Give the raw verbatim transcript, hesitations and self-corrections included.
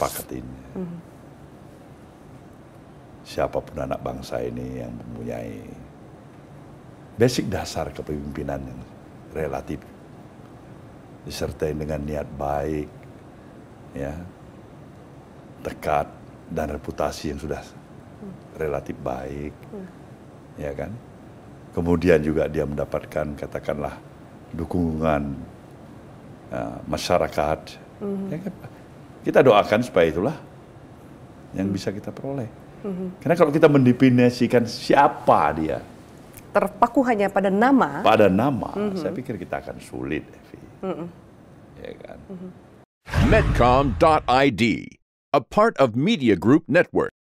sepakat ini. Mm-hmm. Siapapun anak bangsa ini yang mempunyai basic dasar kepemimpinan yang relatif, disertai dengan niat baik, ya, tekad dan reputasi yang sudah relatif baik, mm. ya kan. Kemudian juga dia mendapatkan katakanlah dukungan uh, masyarakat. Mm-hmm. Ya kan? Kita doakan supaya itulah yang mm. bisa kita peroleh. Mm-hmm. Karena kalau kita mendefinisikan siapa dia, terpaku hanya pada nama. Pada nama, mm-hmm. saya pikir kita akan sulit, Evi. Mm-hmm. Ya kan. Mm-hmm. Medcom dot I D, a part of Media Group Network.